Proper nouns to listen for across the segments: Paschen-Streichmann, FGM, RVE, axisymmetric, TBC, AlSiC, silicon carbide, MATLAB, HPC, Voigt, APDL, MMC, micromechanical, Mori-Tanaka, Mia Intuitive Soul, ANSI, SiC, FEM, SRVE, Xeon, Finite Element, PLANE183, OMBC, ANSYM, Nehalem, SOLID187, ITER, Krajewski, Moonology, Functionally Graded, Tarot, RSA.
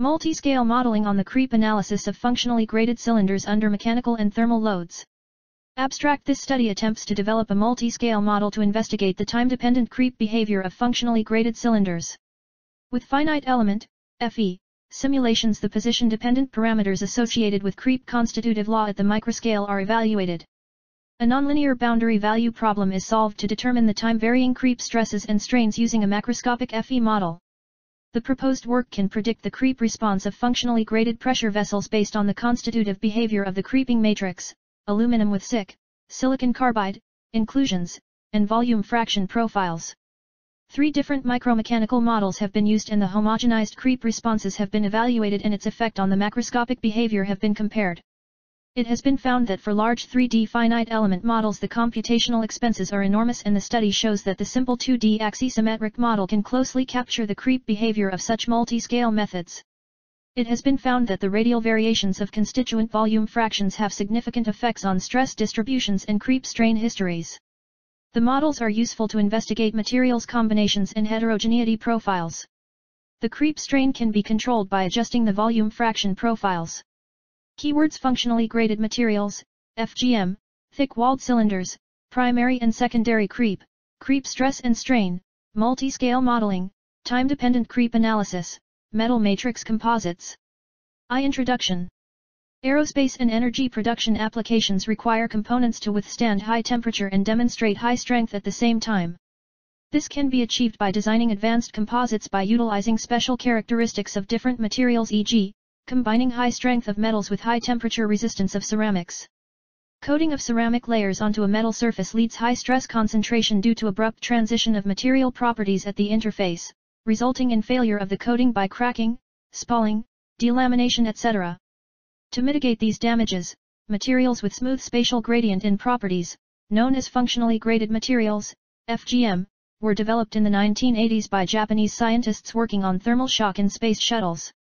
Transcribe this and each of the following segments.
Multiscale modeling on the creep analysis of functionally graded cylinders under mechanical and thermal loads. Abstract: this study attempts to develop a multiscale model to investigate the time-dependent creep behavior of functionally graded cylinders. With finite element, FE, simulations, the position-dependent parameters associated with creep constitutive law at the microscale are evaluated. A nonlinear boundary value problem is solved to determine the time-varying creep stresses and strains using a macroscopic FE model. The proposed work can predict the creep response of functionally graded pressure vessels based on the constitutive behavior of the creeping matrix, aluminum with SiC, silicon carbide, inclusions, and volume fraction profiles. 3 different micromechanical models have been used and the homogenized creep responses have been evaluated and its effect on the macroscopic behavior have been compared. It has been found that for large 3D finite element models the computational expenses are enormous, and the study shows that the simple 2D axisymmetric model can closely capture the creep behavior of such multi-scale methods. It has been found that the radial variations of constituent volume fractions have significant effects on stress distributions and creep strain histories. The models are useful to investigate materials combinations and heterogeneity profiles. The creep strain can be controlled by adjusting the volume fraction profiles. Keywords: functionally graded materials, FGM, thick-walled cylinders, primary and secondary creep, creep stress and strain, multi-scale modeling, time-dependent creep analysis, metal matrix composites. Introduction. Aerospace and energy production applications require components to withstand high temperature and demonstrate high strength at the same time. This can be achieved by designing advanced composites by utilizing special characteristics of different materials, e.g., combining high strength of metals with high temperature resistance of ceramics. Coating of ceramic layers onto a metal surface leads high stress concentration due to abrupt transition of material properties at the interface, resulting in failure of the coating by cracking, spalling, delamination, etc. To mitigate these damages, materials with smooth spatial gradient in properties, known as functionally graded materials, FGM, were developed in the 1980s by Japanese scientists working on thermal shock in space shuttles.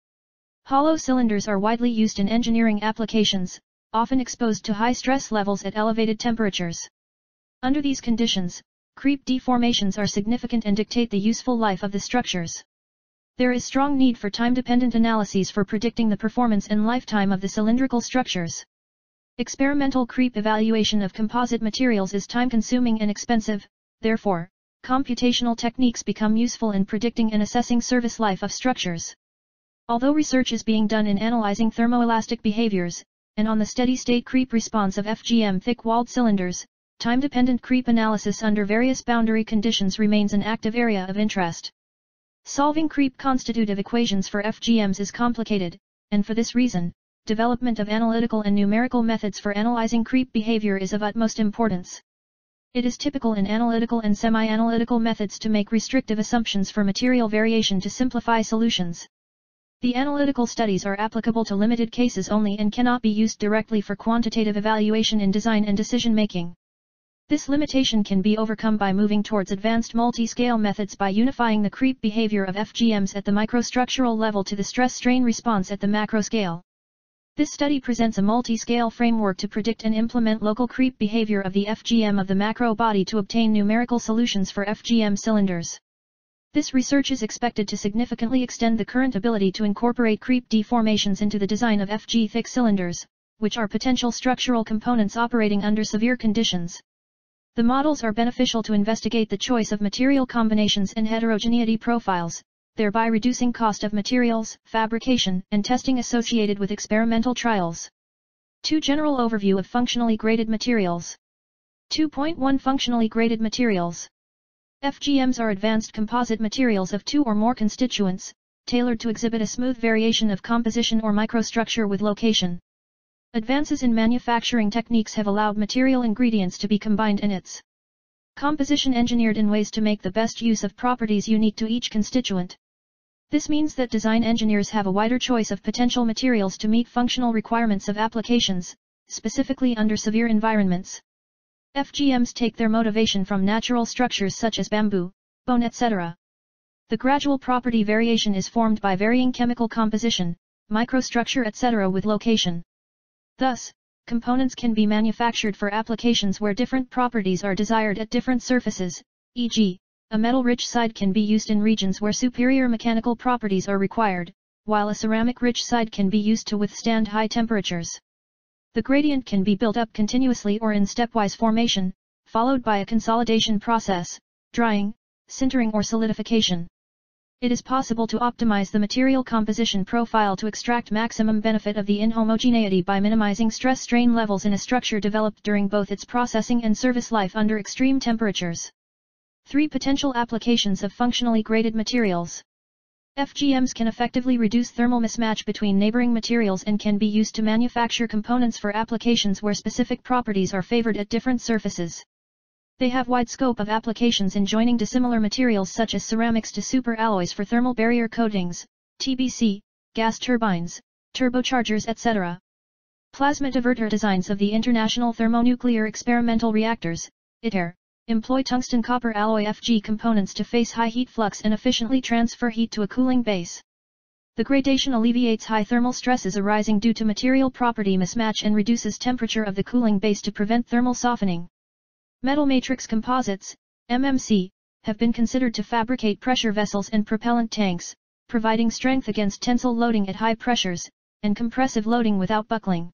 Hollow cylinders are widely used in engineering applications, often exposed to high stress levels at elevated temperatures. Under these conditions, creep deformations are significant and dictate the useful life of the structures. There is strong need for time-dependent analyses for predicting the performance and lifetime of the cylindrical structures. Experimental creep evaluation of composite materials is time-consuming and expensive, therefore, computational techniques become useful in predicting and assessing service life of structures. Although research is being done in analyzing thermoelastic behaviors, and on the steady-state creep response of FGM thick-walled cylinders, time-dependent creep analysis under various boundary conditions remains an active area of interest. Solving creep constitutive equations for FGMs is complicated, and for this reason, development of analytical and numerical methods for analyzing creep behavior is of utmost importance. It is typical in analytical and semi-analytical methods to make restrictive assumptions for material variation to simplify solutions. The analytical studies are applicable to limited cases only and cannot be used directly for quantitative evaluation in design and decision-making. This limitation can be overcome by moving towards advanced multi-scale methods by unifying the creep behavior of FGMs at the microstructural level to the stress-strain response at the macro scale. This study presents a multi-scale framework to predict and implement local creep behavior of the FGM of the macro body to obtain numerical solutions for FGM cylinders. This research is expected to significantly extend the current ability to incorporate creep deformations into the design of FG-thick cylinders, which are potential structural components operating under severe conditions. The models are beneficial to investigate the choice of material combinations and heterogeneity profiles, thereby reducing cost of materials, fabrication, and testing associated with experimental trials. 2. General overview of functionally graded materials. 2.1 Functionally graded materials. FGMs are advanced composite materials of 2 or more constituents, tailored to exhibit a smooth variation of composition or microstructure with location. Advances in manufacturing techniques have allowed material ingredients to be combined and its composition engineered in ways to make the best use of properties unique to each constituent. This means that design engineers have a wider choice of potential materials to meet functional requirements of applications, specifically under severe environments. FGMs take their motivation from natural structures such as bamboo, bone, etc. The gradual property variation is formed by varying chemical composition, microstructure, etc. with location. Thus, components can be manufactured for applications where different properties are desired at different surfaces, e.g., a metal-rich side can be used in regions where superior mechanical properties are required, while a ceramic-rich side can be used to withstand high temperatures. The gradient can be built up continuously or in stepwise formation, followed by a consolidation process, drying, sintering or solidification. It is possible to optimize the material composition profile to extract maximum benefit of the inhomogeneity by minimizing stress-strain levels in a structure developed during both its processing and service life under extreme temperatures. 3 Potential applications of functionally graded materials. FGMs can effectively reduce thermal mismatch between neighboring materials and can be used to manufacture components for applications where specific properties are favored at different surfaces. They have wide scope of applications in joining dissimilar materials such as ceramics to superalloys for thermal barrier coatings, TBC, gas turbines, turbochargers etc. Plasma diverter designs of the International Thermonuclear Experimental Reactors, ITER, employ tungsten copper alloy FG components to face high heat flux and efficiently transfer heat to a cooling base. The gradation alleviates high thermal stresses arising due to material property mismatch and reduces temperature of the cooling base to prevent thermal softening. Metal matrix composites, MMC, have been considered to fabricate pressure vessels and propellant tanks, providing strength against tensile loading at high pressures, and compressive loading without buckling.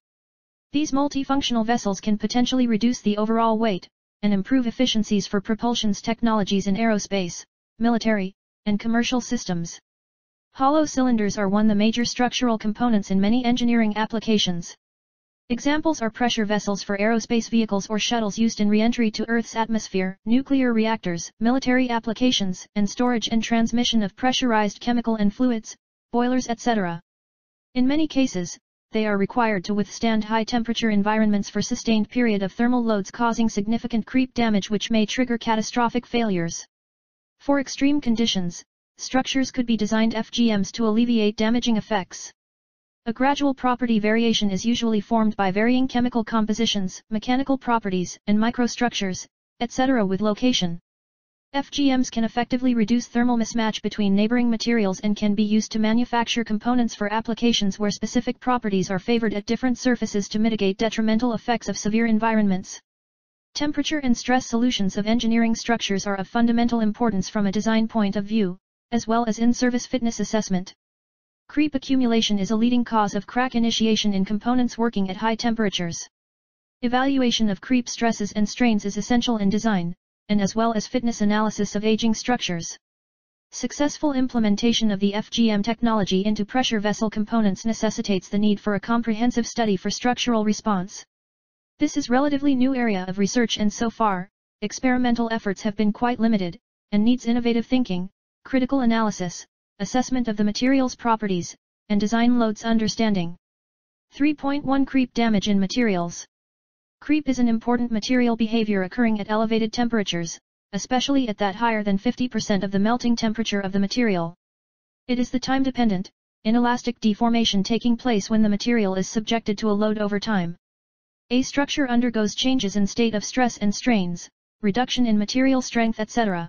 These multifunctional vessels can potentially reduce the overall weight, and improve efficiencies for propulsion technologies in aerospace, military, and commercial systems. Hollow cylinders are one of the major structural components in many engineering applications. Examples are pressure vessels for aerospace vehicles or shuttles used in re-entry to Earth's atmosphere, nuclear reactors, military applications, and storage and transmission of pressurized chemical and fluids, boilers etc. In many cases, they are required to withstand high-temperature environments for sustained period of thermal loads causing significant creep damage which may trigger catastrophic failures. For extreme conditions, structures could be designed FGMs to alleviate damaging effects. A gradual property variation is usually formed by varying chemical compositions, mechanical properties, and microstructures, etc. with location. FGMs can effectively reduce thermal mismatch between neighboring materials and can be used to manufacture components for applications where specific properties are favored at different surfaces to mitigate detrimental effects of severe environments. Temperature and stress solutions of engineering structures are of fundamental importance from a design point of view, as well as in-service fitness assessment. Creep accumulation is a leading cause of crack initiation in components working at high temperatures. Evaluation of creep stresses and strains is essential in design, and as well as fitness analysis of aging structures. Successful implementation of the FGM technology into pressure vessel components necessitates the need for a comprehensive study for structural response. This is a relatively new area of research and so far, experimental efforts have been quite limited, and needs innovative thinking, critical analysis, assessment of the material's properties, and design loads understanding. 3.1 Creep damage in materials. Creep is an important material behavior occurring at elevated temperatures, especially at that higher than 50% of the melting temperature of the material. It is the time-dependent, inelastic deformation taking place when the material is subjected to a load over time. A structure undergoes changes in state of stress and strains, reduction in material strength etc.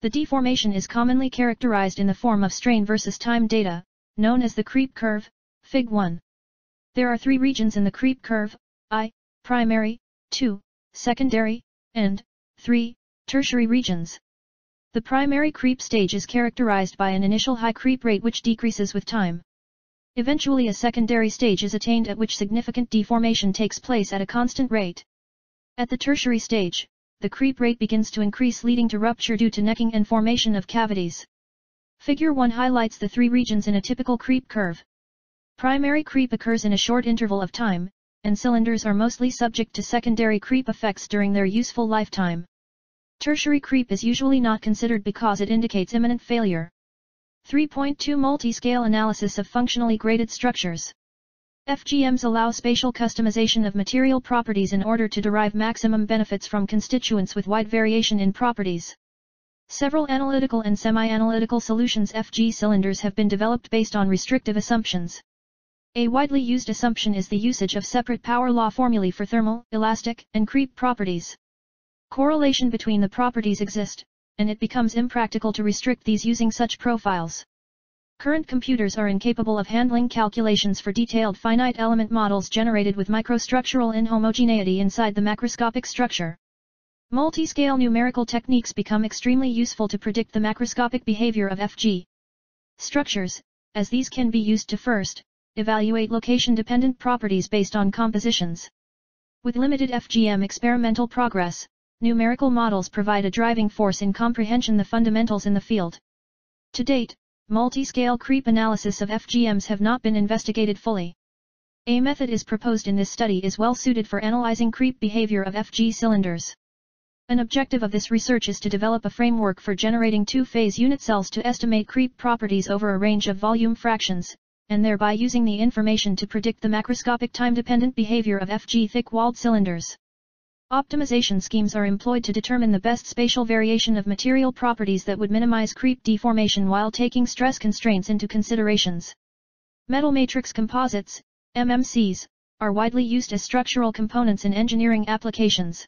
The deformation is commonly characterized in the form of strain versus time data, known as the creep curve, Fig. 1. There are 3 regions in the creep curve, I, primary, II, secondary, and III, tertiary regions. The primary creep stage is characterized by an initial high creep rate which decreases with time. Eventually a secondary stage is attained at which significant deformation takes place at a constant rate. At the tertiary stage, the creep rate begins to increase leading to rupture due to necking and formation of cavities. Figure 1 highlights the 3 regions in a typical creep curve. Primary creep occurs in a short interval of time, and cylinders are mostly subject to secondary creep effects during their useful lifetime. Tertiary creep is usually not considered because it indicates imminent failure. 3.2 Multi-scale analysis of functionally graded structures. FGMs allow spatial customization of material properties in order to derive maximum benefits from constituents with wide variation in properties. Several analytical and semi-analytical solutions FG cylinders have been developed based on restrictive assumptions. A widely used assumption is the usage of separate power law formulae for thermal, elastic, and creep properties. Correlation between the properties exists, and it becomes impractical to restrict these using such profiles. Current computers are incapable of handling calculations for detailed finite element models generated with microstructural inhomogeneity inside the macroscopic structure. Multiscale numerical techniques become extremely useful to predict the macroscopic behavior of FG structures, as these can be used to first, evaluate location-dependent properties based on compositions. With limited FGM experimental progress, numerical models provide a driving force in comprehension the fundamentals in the field. To date, multi-scale creep analysis of FGMs have not been investigated fully. A method is proposed in this study is well suited for analyzing creep behavior of FG cylinders. An objective of this research is to develop a framework for generating two-phase unit cells to estimate creep properties over a range of volume fractions, and thereby using the information to predict the macroscopic time-dependent behavior of FG thick-walled cylinders. Optimization schemes are employed to determine the best spatial variation of material properties that would minimize creep deformation while taking stress constraints into considerations. Metal matrix composites, MMCs, are widely used as structural components in engineering applications.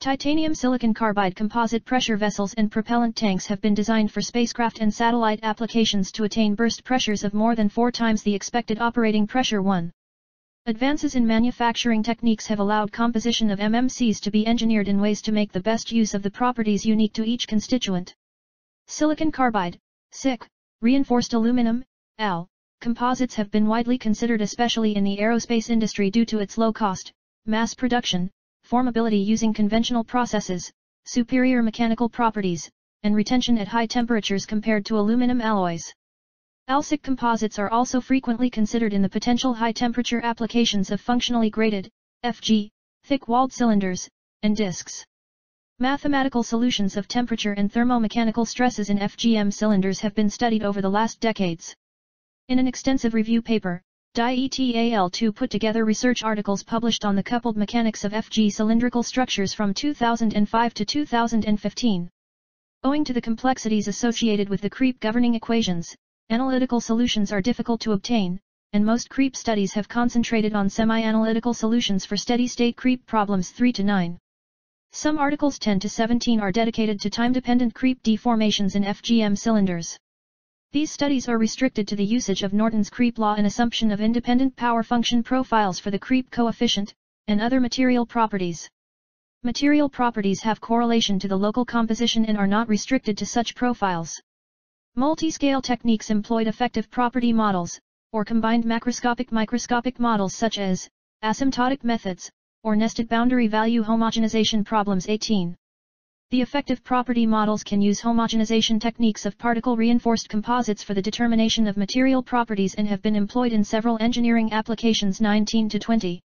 Titanium silicon carbide composite pressure vessels and propellant tanks have been designed for spacecraft and satellite applications to attain burst pressures of more than 4 times the expected operating pressure. Advances in manufacturing techniques have allowed composition of MMCs to be engineered in ways to make the best use of the properties unique to each constituent. Silicon carbide, SiC, reinforced aluminum, AL, composites have been widely considered especially in the aerospace industry due to its low cost, mass production, formability using conventional processes, superior mechanical properties, and retention at high temperatures compared to aluminum alloys. AlSiC composites are also frequently considered in the potential high-temperature applications of functionally graded, FG, thick-walled cylinders, and disks. Mathematical solutions of temperature and thermomechanical stresses in FGM cylinders have been studied over the last decades. In an extensive review paper, DIETAL2 put together research articles published on the coupled mechanics of FG cylindrical structures from 2005 to 2015. Owing to the complexities associated with the creep governing equations, analytical solutions are difficult to obtain, and most creep studies have concentrated on semi-analytical solutions for steady-state creep problems 3 to 9. Some articles 10 to 17 are dedicated to time-dependent creep deformations in FGM cylinders. These studies are restricted to the usage of Norton's creep law and assumption of independent power function profiles for the creep coefficient, and other material properties. Material properties have correlation to the local composition and are not restricted to such profiles. Multiscale techniques employed effective property models, or combined macroscopic-microscopic models such as, asymptotic methods, or nested boundary value homogenization problems 18. The effective property models can use homogenization techniques of particle-reinforced composites for the determination of material properties and have been employed in several engineering applications 19 to 20.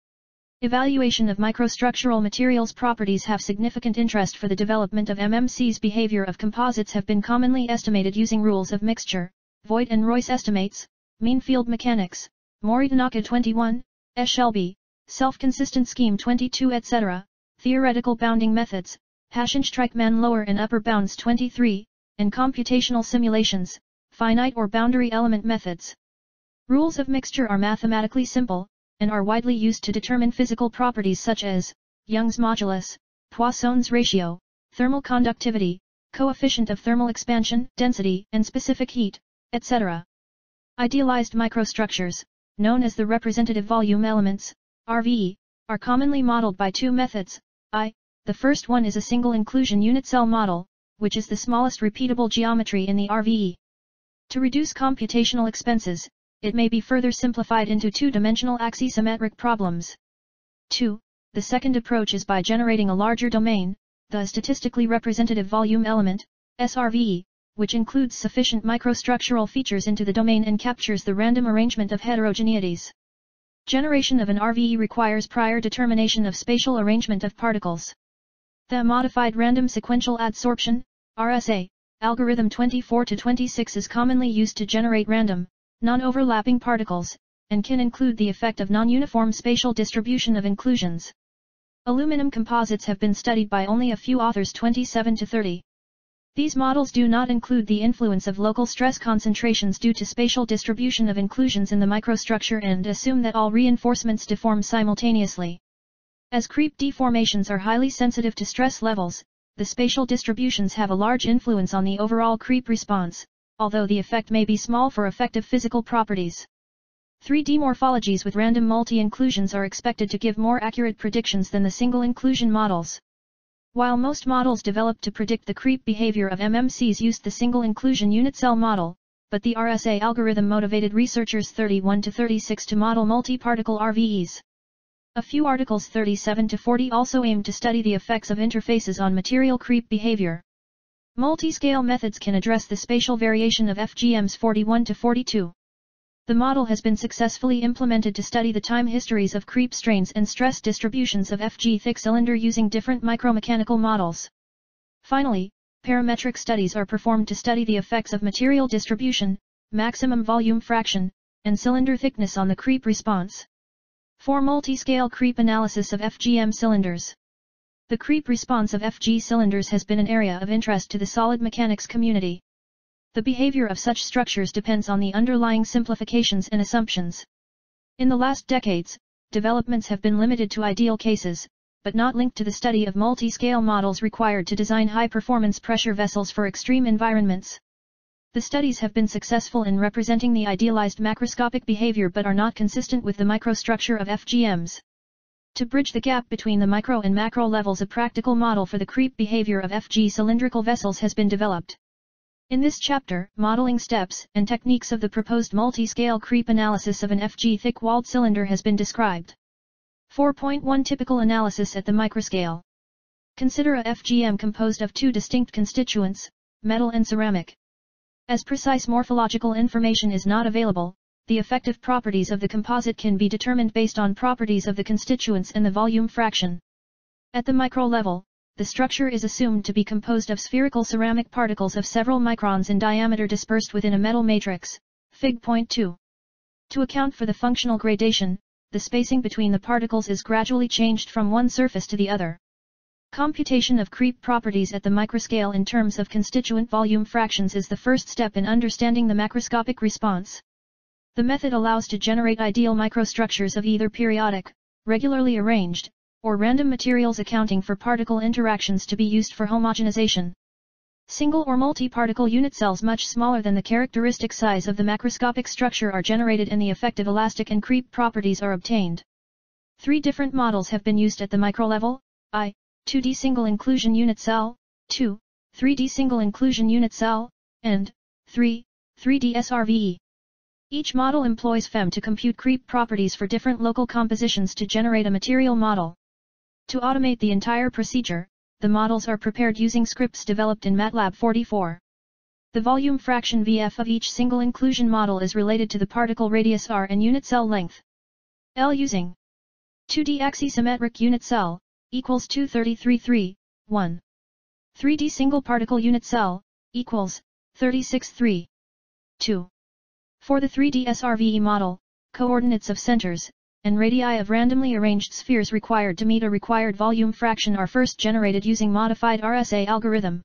Evaluation of microstructural materials properties have significant interest for the development of MMCs. Behavior of composites have been commonly estimated using rules of mixture, Voigt and Royce estimates, mean field mechanics, Mori-Tanaka 21, Shelby, self-consistent scheme 22 etc., theoretical bounding methods, Paschen-Streichmann lower and upper bounds 23, and computational simulations, finite or boundary element methods. Rules of mixture are mathematically simple, and are widely used to determine physical properties such as, Young's modulus, Poisson's ratio, thermal conductivity, coefficient of thermal expansion, density and specific heat, etc. Idealized microstructures, known as the representative volume elements, RVE, are commonly modeled by two methods, The first one is a single inclusion unit cell model, which is the smallest repeatable geometry in the RVE. To reduce computational expenses, it may be further simplified into two-dimensional axisymmetric problems. 2. The second approach is by generating a larger domain, the statistically representative volume element, SRVE, which includes sufficient microstructural features into the domain and captures the random arrangement of heterogeneities. Generation of an RVE requires prior determination of spatial arrangement of particles. The modified random sequential adsorption (RSA) algorithm 24 to 26 is commonly used to generate random, non-overlapping particles, and can include the effect of non-uniform spatial distribution of inclusions. Aluminum composites have been studied by only a few authors 27 to 30. These models do not include the influence of local stress concentrations due to spatial distribution of inclusions in the microstructure and assume that all reinforcements deform simultaneously. As creep deformations are highly sensitive to stress levels, the spatial distributions have a large influence on the overall creep response, although the effect may be small for effective physical properties. 3D morphologies with random multi-inclusions are expected to give more accurate predictions than the single-inclusion models. While most models developed to predict the creep behavior of MMCs used the single-inclusion unit cell model, but the RSA algorithm motivated researchers 31 to 36 to model multi-particle RVEs. A few articles 37 to 40 also aimed to study the effects of interfaces on material creep behavior. Multiscale methods can address the spatial variation of FGMs 41 to 42. The model has been successfully implemented to study the time histories of creep strains and stress distributions of FG thick cylinder using different micromechanical models. Finally, parametric studies are performed to study the effects of material distribution, maximum volume fraction, and cylinder thickness on the creep response. For multiscale creep analysis of FGM cylinders. The creep response of FG cylinders has been an area of interest to the solid mechanics community. The behavior of such structures depends on the underlying simplifications and assumptions. In the last decades, developments have been limited to ideal cases, but not linked to the study of multi-scale models required to design high-performance pressure vessels for extreme environments. The studies have been successful in representing the idealized macroscopic behavior but are not consistent with the microstructure of FGMs. To bridge the gap between the micro and macro levels, a practical model for the creep behavior of FG cylindrical vessels has been developed. In this chapter, modeling steps and techniques of the proposed multi-scale creep analysis of an FG thick-walled cylinder has been described. 4.1 Typical analysis at the microscale. Consider a FGM composed of two distinct constituents, metal and ceramic. As precise morphological information is not available, the effective properties of the composite can be determined based on properties of the constituents and the volume fraction. At the micro level, the structure is assumed to be composed of spherical ceramic particles of several microns in diameter dispersed within a metal matrix, Fig. 0.2. To account for the functional gradation, the spacing between the particles is gradually changed from one surface to the other. Computation of creep properties at the microscale in terms of constituent volume fractions is the first step in understanding the macroscopic response. The method allows to generate ideal microstructures of either periodic, regularly arranged, or random materials, accounting for particle interactions to be used for homogenization. Single or multi-particle unit cells much smaller than the characteristic size of the macroscopic structure are generated and the effective elastic and creep properties are obtained. Three different models have been used at the microlevel: I. 2D single inclusion unit cell, 2. 3D single inclusion unit cell, and 3. 3D SRVE. Each model employs FEM to compute creep properties for different local compositions to generate a material model. To automate the entire procedure, the models are prepared using scripts developed in MATLAB 44. The volume fraction VF of each single inclusion model is related to the particle radius R and unit cell length L using 2D axisymmetric unit cell equals 233.3, 1. 3D single particle unit cell equals 36.3, 2. For the 3D SRVE model, coordinates of centers and radii of randomly arranged spheres required to meet a required volume fraction are first generated using modified RSA algorithm.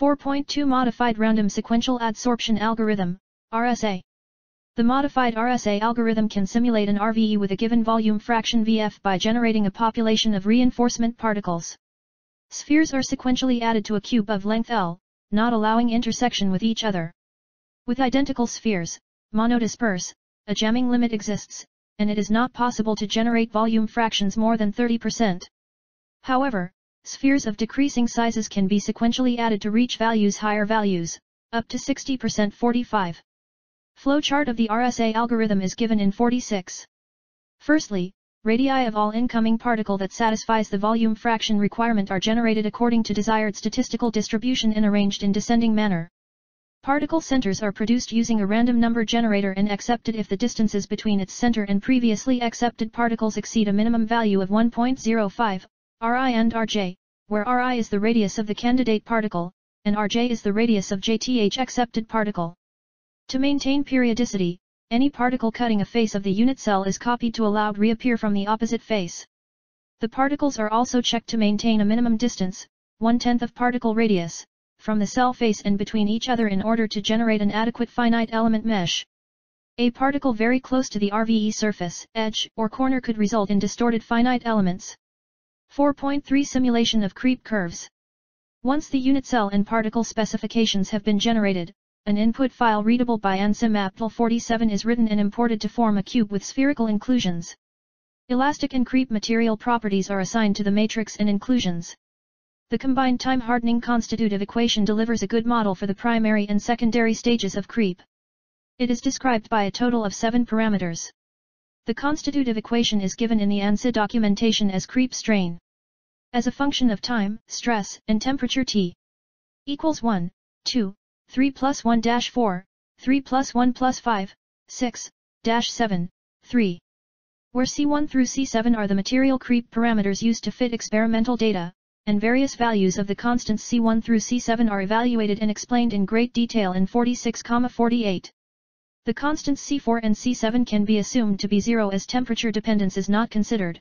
4.2 Modified Random Sequential Adsorption Algorithm, RSA. The modified RSA algorithm can simulate an RVE with a given volume fraction VF by generating a population of reinforcement particles. Spheres are sequentially added to a cube of length L, not allowing intersection with each other. With identical spheres, monodisperse, a jamming limit exists, and it is not possible to generate volume fractions more than 30%. However, spheres of decreasing sizes can be sequentially added to reach higher values, up to 60%. 45. Flowchart of the RSA algorithm is given in 46. Firstly, radii of all incoming particle that satisfies the volume fraction requirement are generated according to desired statistical distribution and arranged in descending manner. Particle centers are produced using a random number generator and accepted if the distances between its center and previously accepted particles exceed a minimum value of 1.05, Ri and Rj, where Ri is the radius of the candidate particle, and Rj is the radius of jth accepted particle. To maintain periodicity, any particle cutting a face of the unit cell is copied to allowed reappear from the opposite face. The particles are also checked to maintain a minimum distance, 1/10 of particle radius, from the cell face and between each other in order to generate an adequate finite element mesh. A particle very close to the RVE surface, edge, or corner could result in distorted finite elements. 4.3 Simulation of creep curves. Once the unit cell and particle specifications have been generated, an input file readable by ANSYS-MAPTL 47 is written and imported to form a cube with spherical inclusions. Elastic and creep material properties are assigned to the matrix and inclusions. The combined time hardening constitutive equation delivers a good model for the primary and secondary stages of creep, It is described by a total of 7 parameters. The constitutive equation is given in the ANSI documentation as creep strain. As a function of time, stress, and temperature T equals 1, 2, 3 plus 1 dash 4, 3 plus 1 plus 5, 6, dash 7, 3. Where C1 through C7 are the material creep parameters used to fit experimental data, and various values of the constants C1 through C7 are evaluated and explained in great detail in 46, 48. The constants C4 and C7 can be assumed to be zero as temperature dependence is not considered.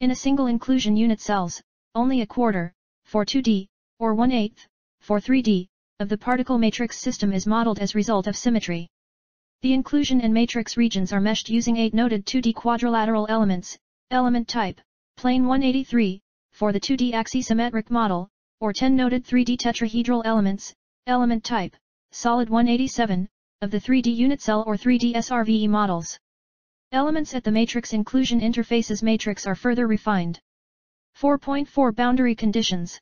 In a single inclusion unit cells, only a quarter, 4/2D, or 1/8, 4/3D, of the particle matrix system is modeled as result of symmetry. The inclusion and matrix regions are meshed using 8 noted 2D quadrilateral elements, element type, plane 183, for the 2D axisymmetric model, or 10 noted 3D tetrahedral elements, element type, solid 187, of the 3D unit cell or 3D SRVE models. Elements at the matrix inclusion interfaces matrix are further refined. 4.4 Boundary Conditions.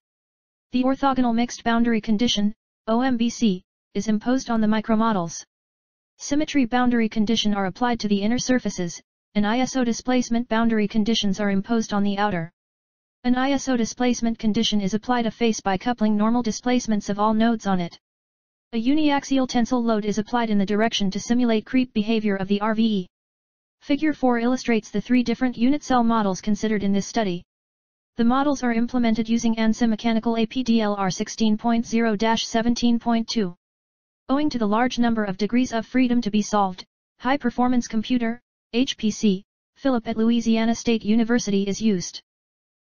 The orthogonal mixed boundary condition, OMBC, is imposed on the micromodels. Symmetry boundary condition are applied to the inner surfaces, and ISO displacement boundary conditions are imposed on the outer. An ISO displacement condition is applied a face by coupling normal displacements of all nodes on it. A uniaxial tensile load is applied in the direction to simulate creep behavior of the RVE. Figure 4 illustrates the 3 different unit cell models considered in this study. The models are implemented using ANSI mechanical APDLR 16.0-17.2. Owing to the large number of degrees of freedom to be solved, high-performance computer, HPC, Philip at Louisiana State University is used.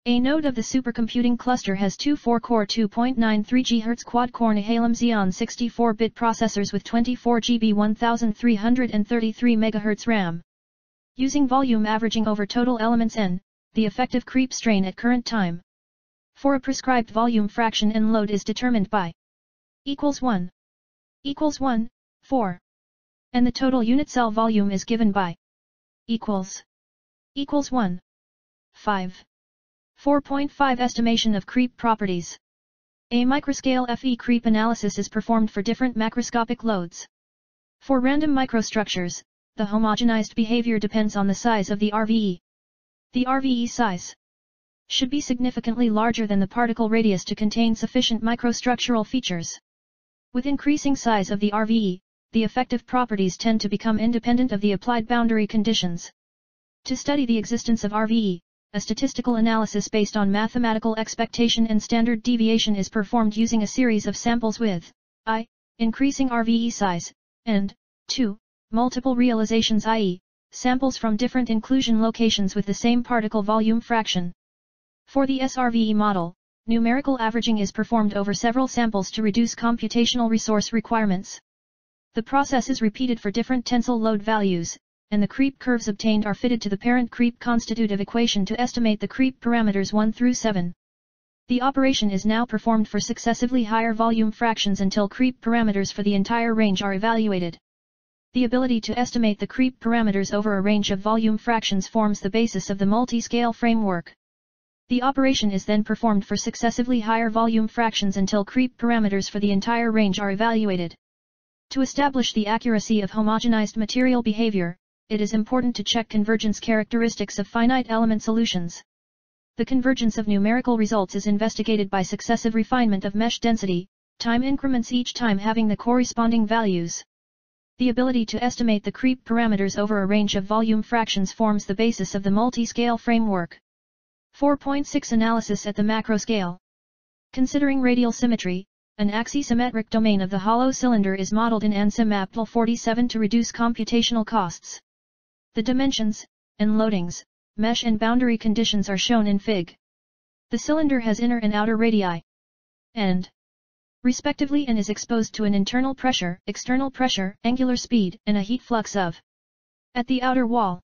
A node of the supercomputing cluster has 2 4-core 2.93 GHz quad-core Nehalem Xeon 64-bit processors with 24 GB 1333 MHz RAM. Using volume averaging over total elements N, the effective creep strain at current time for a prescribed volume fraction and load is determined by = 1, 4, and the total unit cell volume is given by = 1, 5. 4.5 Estimation of creep properties. A microscale FE creep analysis is performed for different macroscopic loads. For random microstructures, the homogenized behavior depends on the size of the RVE. The RVE size should be significantly larger than the particle radius to contain sufficient microstructural features. With increasing size of the RVE, the effective properties tend to become independent of the applied boundary conditions. To study the existence of RVE, a statistical analysis based on mathematical expectation and standard deviation is performed using a series of samples with I. increasing RVE size, and II. multiple realizations, i.e., samples from different inclusion locations with the same particle volume fraction. For the SRVE model, numerical averaging is performed over several samples to reduce computational resource requirements. The process is repeated for different tensile load values, and the creep curves obtained are fitted to the parent creep constitutive equation to estimate the creep parameters 1 through 7. The operation is now performed for successively higher volume fractions until creep parameters for the entire range are evaluated. The ability to estimate the creep parameters over a range of volume fractions forms the basis of the multi-scale framework. The operation is then performed for successively higher volume fractions until creep parameters for the entire range are evaluated. To establish the accuracy of homogenized material behavior, it is important to check convergence characteristics of finite element solutions. The convergence of numerical results is investigated by successive refinement of mesh density, time increments each time having the corresponding values. The ability to estimate the creep parameters over a range of volume fractions forms the basis of the multi-scale framework. 4.6 Analysis at the macro scale. Considering radial symmetry, an axisymmetric domain of the hollow cylinder is modeled in ANSI MAPTL 47 to reduce computational costs. The dimensions, and loadings, mesh and boundary conditions are shown in Fig. The cylinder has inner and outer radii, and respectively, and is exposed to an internal pressure, external pressure, angular speed, and a heat flux of at the outer wall.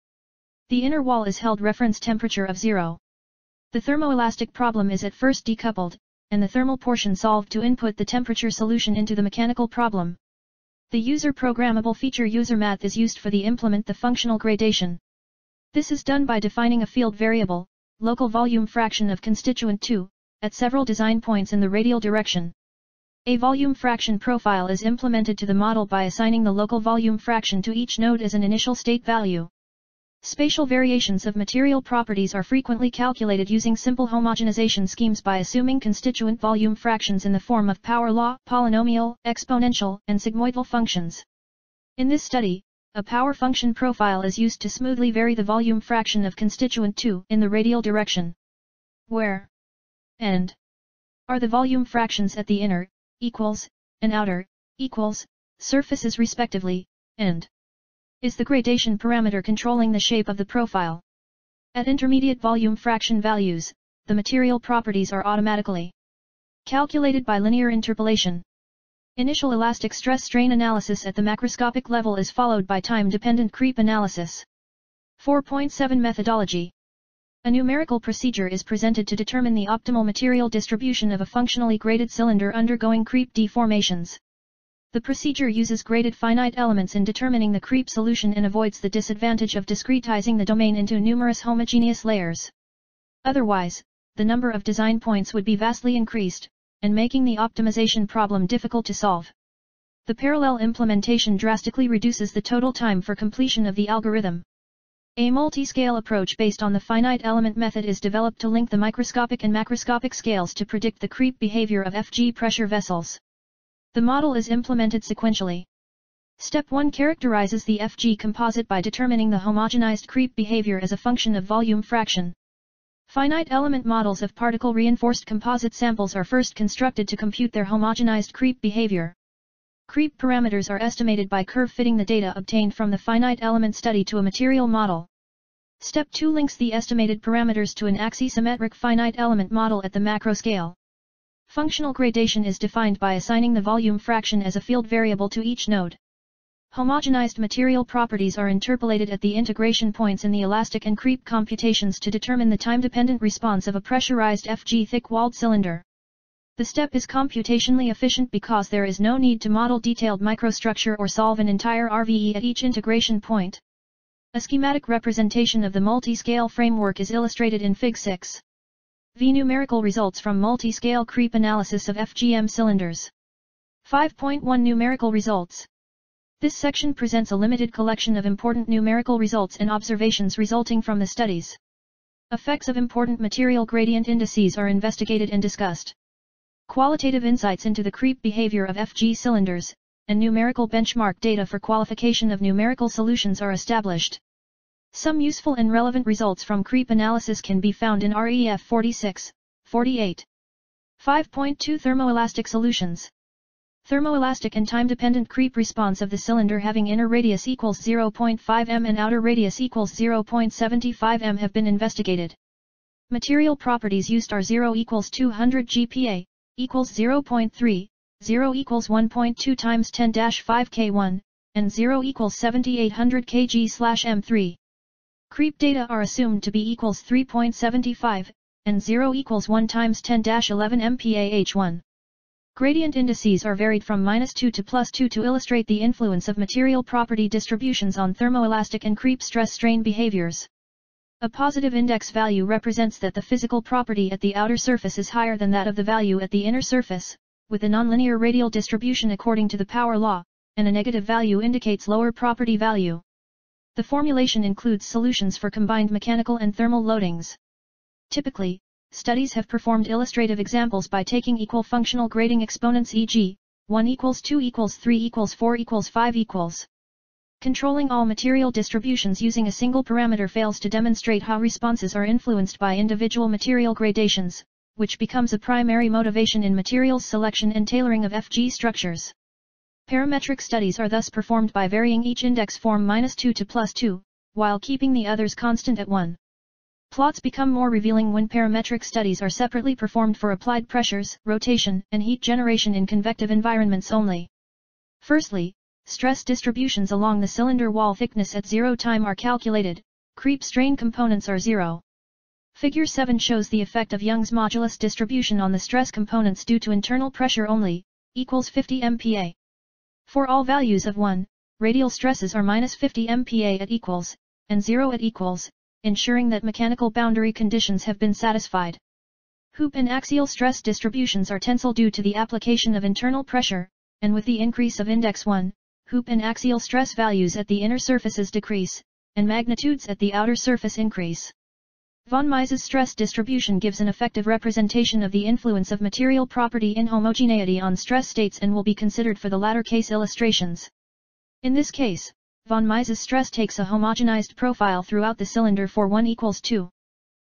The inner wall is held reference temperature of 0. The thermoelastic problem is at first decoupled, and the thermal portion solved to input the temperature solution into the mechanical problem. The user programmable feature userMath is used for the implement the functional gradation. This is done by defining a field variable, local volume fraction of constituent 2, at several design points in the radial direction. A volume fraction profile is implemented to the model by assigning the local volume fraction to each node as an initial state value. Spatial variations of material properties are frequently calculated using simple homogenization schemes by assuming constituent volume fractions in the form of power law, polynomial, exponential, and sigmoidal functions. In this study, a power function profile is used to smoothly vary the volume fraction of constituent 2 in the radial direction, where and are the volume fractions at the inner equals, and outer, equals, surfaces respectively, and is the gradation parameter controlling the shape of the profile. At intermediate volume fraction values, the material properties are automatically calculated by linear interpolation. Initial elastic stress-strain analysis at the macroscopic level is followed by time-dependent creep analysis. 4.7 Methodology. A numerical procedure is presented to determine the optimal material distribution of a functionally graded cylinder undergoing creep deformations. The procedure uses graded finite elements in determining the creep solution and avoids the disadvantage of discretizing the domain into numerous homogeneous layers. Otherwise, the number of design points would be vastly increased, and making the optimization problem difficult to solve. The parallel implementation drastically reduces the total time for completion of the algorithm. A multi-scale approach based on the finite element method is developed to link the microscopic and macroscopic scales to predict the creep behavior of FG pressure vessels. The model is implemented sequentially. Step 1 characterizes the FG composite by determining the homogenized creep behavior as a function of volume fraction. Finite element models of particle-reinforced composite samples are first constructed to compute their homogenized creep behavior. Creep parameters are estimated by curve-fitting the data obtained from the finite element study to a material model. Step 2 links the estimated parameters to an axisymmetric finite element model at the macro scale. Functional gradation is defined by assigning the volume fraction as a field variable to each node. Homogenized material properties are interpolated at the integration points in the elastic and creep computations to determine the time-dependent response of a pressurized FG thick-walled cylinder. The step is computationally efficient because there is no need to model detailed microstructure or solve an entire RVE at each integration point. A schematic representation of the multi-scale framework is illustrated in Fig. 6. V. Numerical results from multi-scale creep analysis of FGM cylinders. 5.1 Numerical results. This section presents a limited collection of important numerical results and observations resulting from the studies. Effects of important material gradient indices are investigated and discussed. Qualitative insights into the creep behavior of FG cylinders, and numerical benchmark data for qualification of numerical solutions are established. Some useful and relevant results from creep analysis can be found in REF 46, 48. 5.2 Thermoelastic solutions. Thermoelastic and time-dependent creep response of the cylinder having inner radius equals 0.5 m and outer radius equals 0.75 m have been investigated. Material properties used are 0 equals 200 GPa, equals 0.3, 0 equals 1.2 times 10-5 K1, and 0 equals 7800 kg/m3. Creep data are assumed to be equals 3.75, and 0 equals 1 times 10-11 mpah1. Gradient indices are varied from -2 to +2 to illustrate the influence of material property distributions on thermoelastic and creep stress-strain behaviors. A positive index value represents that the physical property at the outer surface is higher than that of the value at the inner surface, with a nonlinear radial distribution according to the power law, and a negative value indicates lower property value. The formulation includes solutions for combined mechanical and thermal loadings. Typically, studies have performed illustrative examples by taking equal functional grading exponents, e.g., 1 equals 2 equals 3 equals 4 equals 5 equals. Controlling all material distributions using a single parameter fails to demonstrate how responses are influenced by individual material gradations, which becomes a primary motivation in materials selection and tailoring of FG structures. Parametric studies are thus performed by varying each index from -2 to +2, while keeping the others constant at 1. Plots become more revealing when parametric studies are separately performed for applied pressures, rotation, and heat generation in convective environments only. Firstly, stress distributions along the cylinder wall thickness at zero time are calculated, creep strain components are zero. Figure 7 shows the effect of Young's modulus distribution on the stress components due to internal pressure only, equals 50 MPa. For all values of 1, radial stresses are -50 MPa at equals, and 0 at equals, ensuring that mechanical boundary conditions have been satisfied. Hoop and axial stress distributions are tensile due to the application of internal pressure, and with the increase of index 1, hoop and axial stress values at the inner surfaces decrease, and magnitudes at the outer surface increase. Von Mises' stress distribution gives an effective representation of the influence of material property inhomogeneity on stress states and will be considered for the latter case illustrations. In this case, von Mises' stress takes a homogenized profile throughout the cylinder for 1 = 2.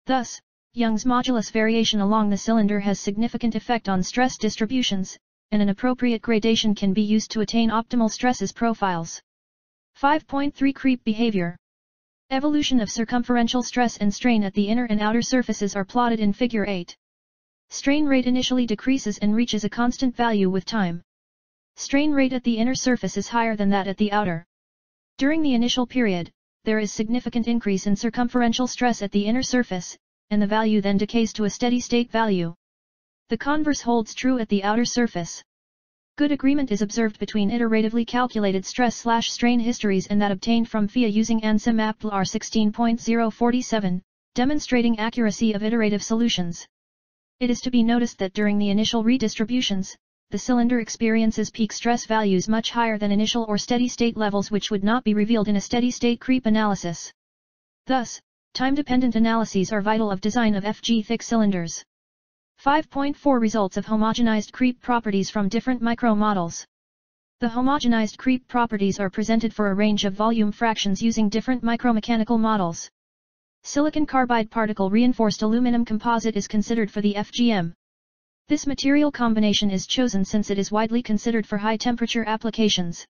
Thus, Young's modulus variation along the cylinder has significant effect on stress distributions, and an appropriate gradation can be used to attain optimal stresses profiles. 5.3 Creep behavior. Evolution of circumferential stress and strain at the inner and outer surfaces are plotted in Figure 8. Strain rate initially decreases and reaches a constant value with time. Strain rate at the inner surface is higher than that at the outer. During the initial period, there is significant increase in circumferential stress at the inner surface, and the value then decays to a steady state value. The converse holds true at the outer surface. Good agreement is observed between iteratively calculated stress/strain histories and that obtained from FIA using ANSYM APTLR 16.047, demonstrating accuracy of iterative solutions. It is to be noticed that during the initial redistributions, the cylinder experiences peak stress values much higher than initial or steady-state levels, which would not be revealed in a steady-state creep analysis. Thus, time-dependent analyses are vital of design of FG-thick cylinders. 5.4 Results of homogenized creep properties from different micro-models. The homogenized creep properties are presented for a range of volume fractions using different micromechanical models. Silicon carbide particle reinforced aluminum composite is considered for the FGM. This material combination is chosen since it is widely considered for high-temperature applications.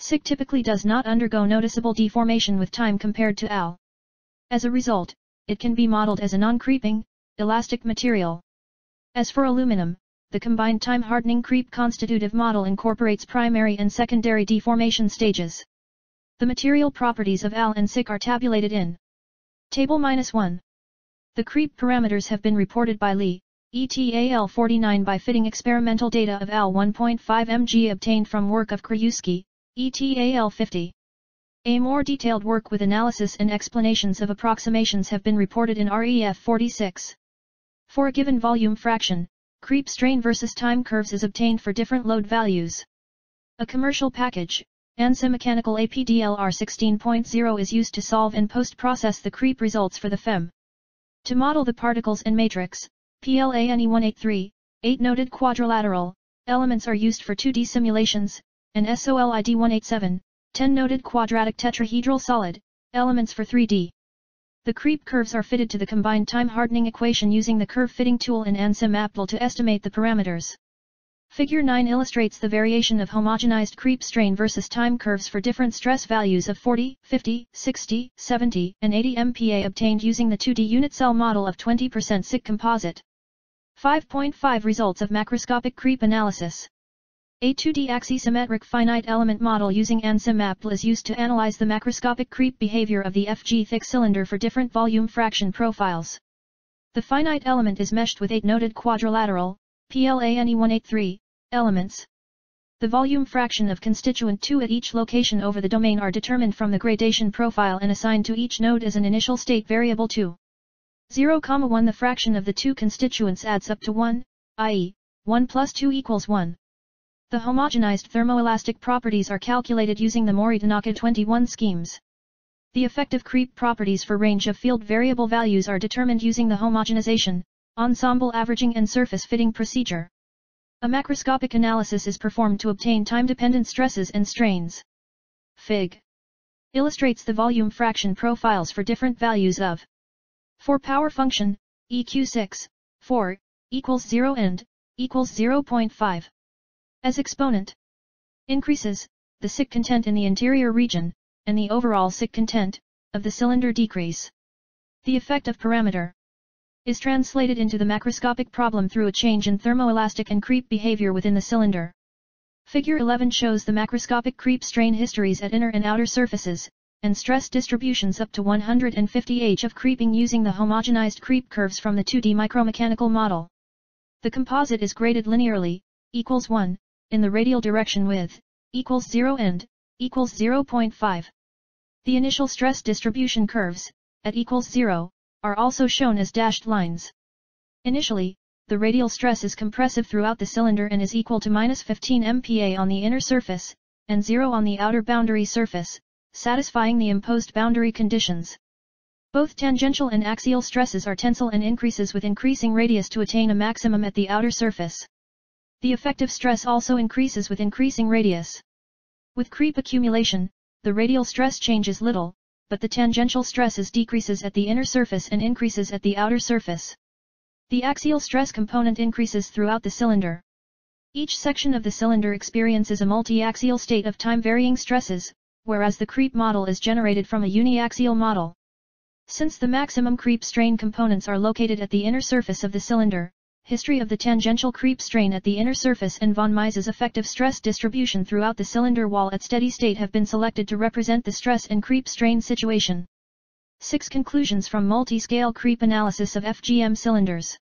SiC typically does not undergo noticeable deformation with time compared to AL. As a result, it can be modeled as a non-creeping, elastic material. As for aluminum, the combined time-hardening creep constitutive model incorporates primary and secondary deformation stages. The material properties of AL and SiC are tabulated in Table -1. The creep parameters have been reported by Lee, et al. 49 by fitting experimental data of AL 1.5 mg obtained from work of Krajewski, et al. 50. A more detailed work with analysis and explanations of approximations have been reported in REF 46. For a given volume fraction, creep strain versus time curves is obtained for different load values. A commercial package, ANSYM Mechanical APDLR 16.0 is used to solve and post-process the creep results for the FEM. To model the particles and matrix, PLANE183, 8-noted quadrilateral, elements are used for 2D simulations, and SOLID187, 10-noted quadratic tetrahedral solid, elements for 3D. The creep curves are fitted to the combined time-hardening equation using the curve-fitting tool in ANSYM APTL to estimate the parameters. Figure 9 illustrates the variation of homogenized creep strain versus time curves for different stress values of 40, 50, 60, 70, and 80 MPa obtained using the 2D unit cell model of 20% SiC composite. 5.5 Results of macroscopic creep analysis. A 2D axisymmetric finite element model using ANSYM APTL is used to analyze the macroscopic creep behavior of the FG-thick cylinder for different volume fraction profiles. The finite element is meshed with 8-noted quadrilateral, PLANE183, elements. The volume fraction of constituent 2 at each location over the domain are determined from the gradation profile and assigned to each node as an initial state variable 2, 0, 1. The fraction of the two constituents adds up to 1, i.e., 1 + 2 = 1. The homogenized thermoelastic properties are calculated using the Mori-Tanaka 21 schemes. The effective creep properties for range of field variable values are determined using the homogenization, ensemble averaging and surface fitting procedure. A macroscopic analysis is performed to obtain time-dependent stresses and strains. Fig. Illustrates the volume fraction profiles for different values of for power function, EQ6, 4 = 0 and = 0.5. As exponent increases, the SiC content in the interior region, and the overall SiC content, of the cylinder decrease. The effect of parameter is translated into the macroscopic problem through a change in thermoelastic and creep behavior within the cylinder. Figure 11 shows the macroscopic creep strain histories at inner and outer surfaces, and stress distributions up to 150 H of creeping using the homogenized creep curves from the 2D micromechanical model. The composite is graded linearly, = 1. In the radial direction with, = 0 and, = 0.5. The initial stress distribution curves, at = 0, are also shown as dashed lines. Initially, the radial stress is compressive throughout the cylinder and is equal to -15 MPa on the inner surface, and 0 on the outer boundary surface, satisfying the imposed boundary conditions. Both tangential and axial stresses are tensile and increases with increasing radius to attain a maximum at the outer surface. The effective stress also increases with increasing radius. With creep accumulation, the radial stress changes little, but the tangential stresses decreases at the inner surface and increases at the outer surface. The axial stress component increases throughout the cylinder. Each section of the cylinder experiences a multi-axial state of time-varying stresses, whereas the creep model is generated from a uniaxial model. Since the maximum creep strain components are located at the inner surface of the cylinder, history of the tangential creep strain at the inner surface and von Mises' effective stress distribution throughout the cylinder wall at steady state have been selected to represent the stress and creep strain situation. 6 Conclusions from Multi-Scale Creep Analysis of FGM Cylinders.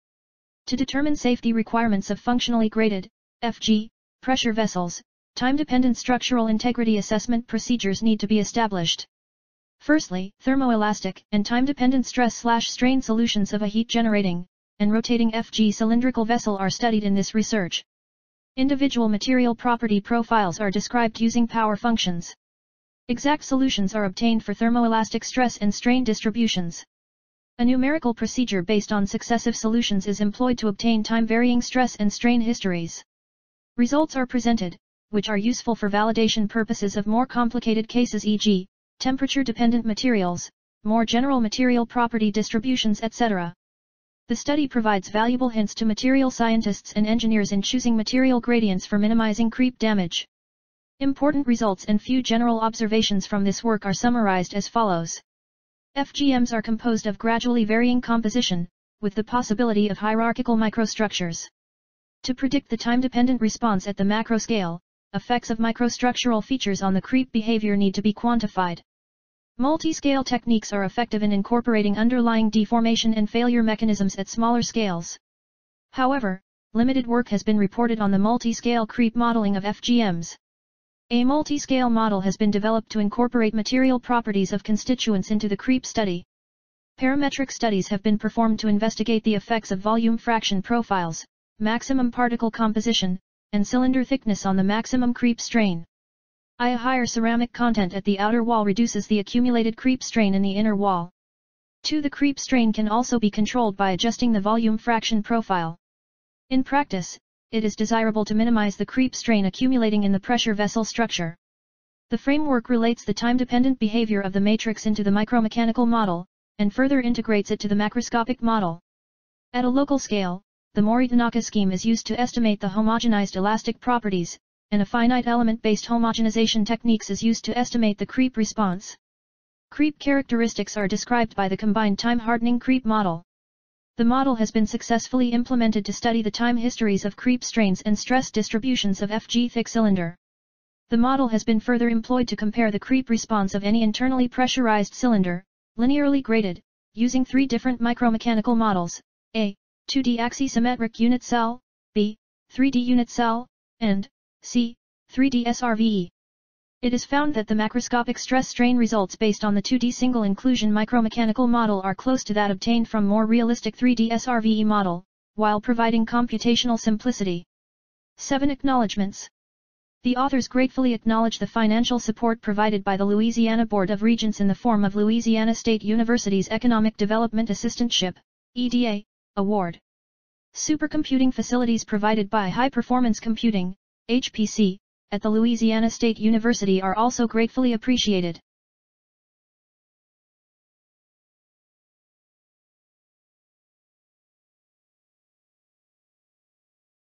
To determine safety requirements of functionally graded, FG, pressure vessels, time-dependent structural integrity assessment procedures need to be established. Firstly, thermoelastic and time-dependent stress/strain solutions of a heat-generating and rotating FG cylindrical vessel are studied in this research. Individual material property profiles are described using power functions. Exact solutions are obtained for thermoelastic stress and strain distributions. A numerical procedure based on successive solutions is employed to obtain time-varying stress and strain histories. Results are presented, which are useful for validation purposes of more complicated cases, e.g., temperature-dependent materials, more general material property distributions, etc. The study provides valuable hints to material scientists and engineers in choosing material gradients for minimizing creep damage. Important results and few general observations from this work are summarized as follows. FGMs are composed of gradually varying composition, with the possibility of hierarchical microstructures. To predict the time-dependent response at the macro scale, effects of microstructural features on the creep behavior need to be quantified. Multi-scale techniques are effective in incorporating underlying deformation and failure mechanisms at smaller scales. However, limited work has been reported on the multi-scale creep modeling of FGMs. A multi-scale model has been developed to incorporate material properties of constituents into the creep study. Parametric studies have been performed to investigate the effects of volume fraction profiles, maximum particle composition, and cylinder thickness on the maximum creep strain. A higher ceramic content at the outer wall reduces the accumulated creep strain in the inner wall. 2. The creep strain can also be controlled by adjusting the volume fraction profile. In practice, it is desirable to minimize the creep strain accumulating in the pressure vessel structure. The framework relates the time-dependent behavior of the matrix into the micromechanical model, and further integrates it to the macroscopic model. At a local scale, the Mori-Tanaka scheme is used to estimate the homogenized elastic properties, and a finite element-based homogenization techniques is used to estimate the creep response. Creep characteristics are described by the combined time-hardening creep model. The model has been successfully implemented to study the time histories of creep strains and stress distributions of FG-thick cylinder. The model has been further employed to compare the creep response of any internally pressurized cylinder, linearly graded, using 3 different micromechanical models, A, 2D axisymmetric unit cell, B, 3D unit cell, and C, 3D SRVE. It is found that the macroscopic stress-strain results based on the 2D single-inclusion micromechanical model are close to that obtained from more realistic 3D SRVE model, while providing computational simplicity. 7 Acknowledgements. The authors gratefully acknowledge the financial support provided by the Louisiana Board of Regents in the form of Louisiana State University's Economic Development Assistantship (EDA) Award. Supercomputing facilities provided by High Performance Computing (HPC) at the Louisiana State University are also gratefully appreciated.